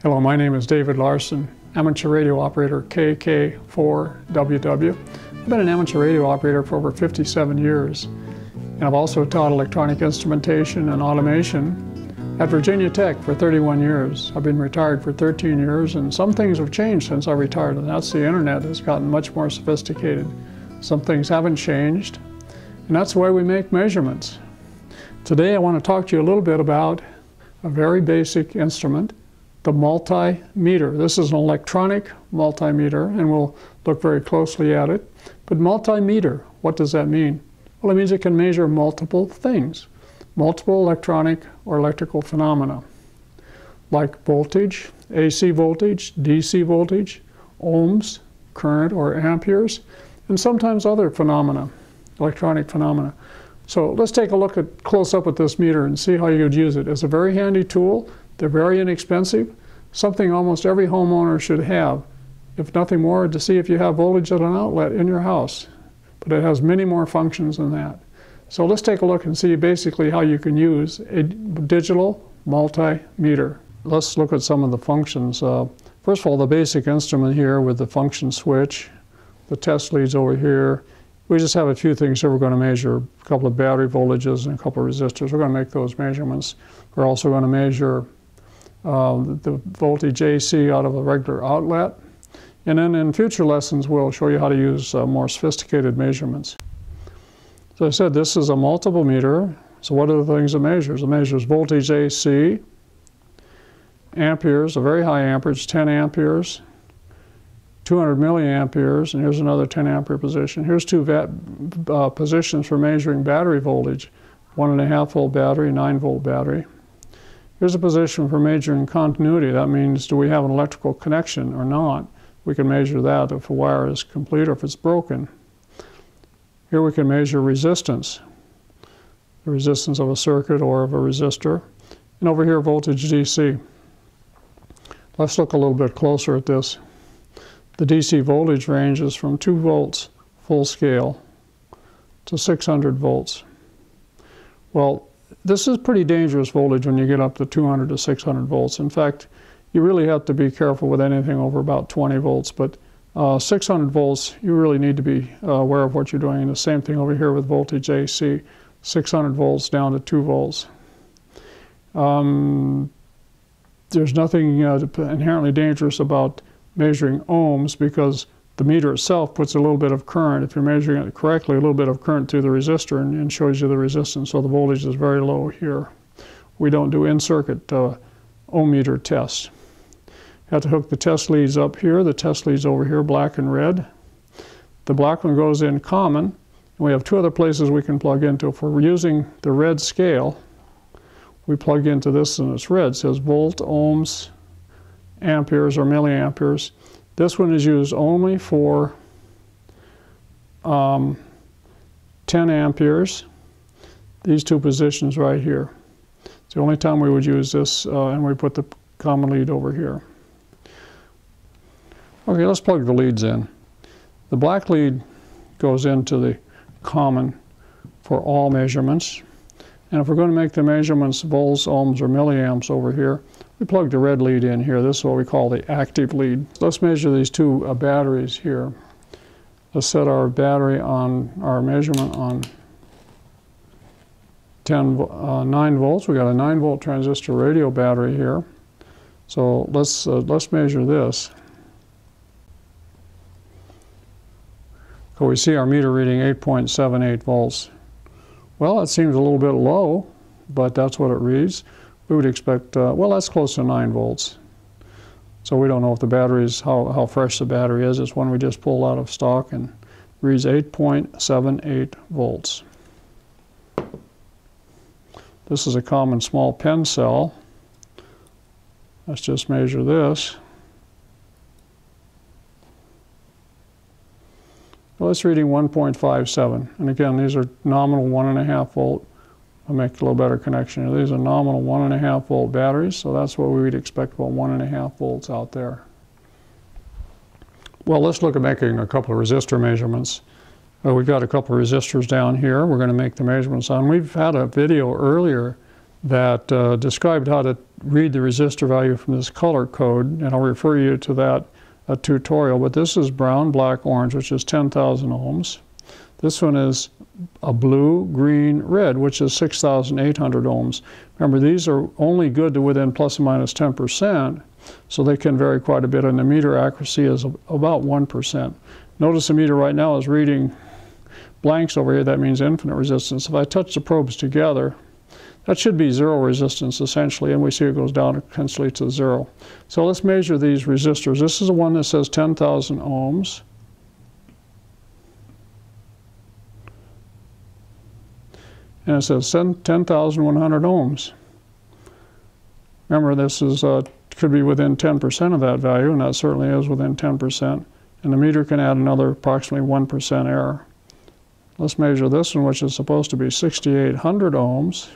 Hello, my name is David Larson, amateur radio operator KK4WW. I've been an amateur radio operator for over 57 years, and I've also taught electronic instrumentation and automation at Virginia Tech for 31 years. I've been retired for 13 years, and some things have changed since I retired, and that's the internet has gotten much more sophisticated. Some things haven't changed, and that's the way we make measurements. Today I want to talk to you a little bit about a very basic instrument, the multimeter. This is an electronic multimeter, and we'll look very closely at it. But multimeter, what does that mean? Well, it means it can measure multiple things, multiple electronic or electrical phenomena, like voltage, AC voltage, DC voltage, ohms, current or amperes, and sometimes other phenomena, electronic phenomena. So let's take a look at close up at this meter and see how you would use it. It's a very handy tool. They're very inexpensive, something almost every homeowner should have, if nothing more, to see if you have voltage at an outlet in your house. But it has many more functions than that. So let's take a look and see basically how you can use a digital multimeter. Let's look at some of the functions. First of all, the basic instrument here with the function switch, the test leads over here. We just have a few things that we're going to measure, a couple of battery voltages and a couple of resistors. We're going to make those measurements. We're also going to measure the voltage AC out of a regular outlet. And then in future lessons, we'll show you how to use more sophisticated measurements. So I said this is a multiple meter. So what are the things it measures? It measures voltage AC, amperes, a very high amperage, 10 amperes, 200 milliamperes, and here's another 10 ampere position. Here's two positions for measuring battery voltage, 1.5 volt battery, 9 volt battery. Here's a position for measuring continuity. That means, do we have an electrical connection or not? We can measure that if a wire is complete or if it's broken. Here we can measure resistance, the resistance of a circuit or of a resistor. And over here, voltage DC. Let's look a little bit closer at this. The DC voltage ranges from 2 volts full scale to 600 volts. Well, this is pretty dangerous voltage when you get up to 200 to 600 volts. In fact, you really have to be careful with anything over about 20 volts, but 600 volts, you really need to be aware of what you're doing. And the same thing over here with voltage AC, 600 volts down to 2 volts. There's nothing inherently dangerous about measuring ohms because the meter itself puts a little bit of current, if you're measuring it correctly, a little bit of current through the resistor and shows you the resistance, so the voltage is very low here. We don't do in-circuit ohm meter tests. Have to hook the test leads up here, the test leads over here, black and red. The black one goes in common, and we have two other places we can plug into. If we're using the red scale, we plug into this and it's red. It says volt, ohms, amperes or milliamperes. This one is used only for 10 amperes, these two positions right here. It's the only time we would use this, and we put the common lead over here. Okay, let's plug the leads in. The black lead goes into the common for all measurements. And if we're going to make the measurements volts, ohms, or milliamps over here, we plug the red lead in here. This is what we call the active lead. Let's measure these two batteries here. Let's set our battery on our measurement on 9 volts. We got a 9 volt transistor radio battery here. So let's measure this. So we see our meter reading 8.78 volts. Well, it seems a little bit low, but that's what it reads. We would expect, well, that's close to 9 volts. So we don't know if the battery is, how fresh the battery is. It's one we just pulled out of stock and reads 8.78 volts. This is a common small pen cell. Let's just measure this. Well, it's reading 1.57. And again, these are nominal 1.5 volt. I'll make a little better connection. These are nominal 1.5 volt batteries, so that's what we would expect, about 1.5 volts out there. Well, let's look at making a couple of resistor measurements. We've got a couple of resistors down here we're going to make the measurements on. We've had a video earlier that described how to read the resistor value from this color code, and I'll refer you to that tutorial. But this is brown, black, orange, which is 10,000 ohms. This one is a blue, green, red, which is 6,800 ohms. Remember, these are only good to within plus or minus 10%, so they can vary quite a bit, and the meter accuracy is about 1%. Notice the meter right now is reading blanks over here. That means infinite resistance. If I touch the probes together, that should be zero resistance essentially, and we see it goes down essentially to zero. So let's measure these resistors. This is the one that says 10,000 ohms. And it says 10,100 ohms. Remember, this is could be within 10% of that value, and that certainly is within 10%. And the meter can add another approximately 1% error. Let's measure this one, which is supposed to be 6,800 ohms.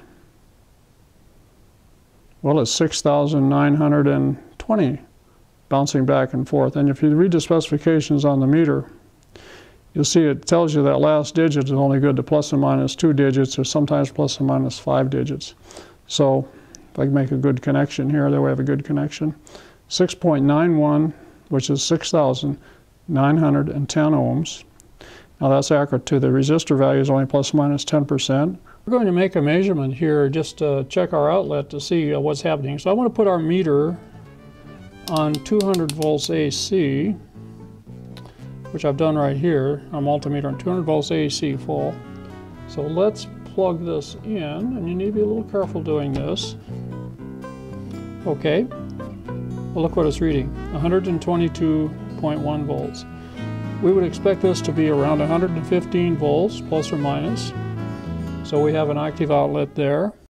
Well, it's 6,920, bouncing back and forth. And if you read the specifications on the meter, you'll see it tells you that last digit is only good to plus or minus 2 digits, or sometimes plus or minus 5 digits. So if I can make a good connection here, there we have a good connection. 6.91, which is 6,910 ohms. Now that's accurate to the resistor value is only plus or minus 10%. We're going to make a measurement here just to check our outlet to see what's happening. So I want to put our meter on 200 volts AC, which I've done right here, our multimeter on 200 volts AC full. So let's plug this in, and you need to be a little careful doing this. Okay, well, look what it's reading, 122.1 volts. We would expect this to be around 115 volts, plus or minus. So we have an active outlet there.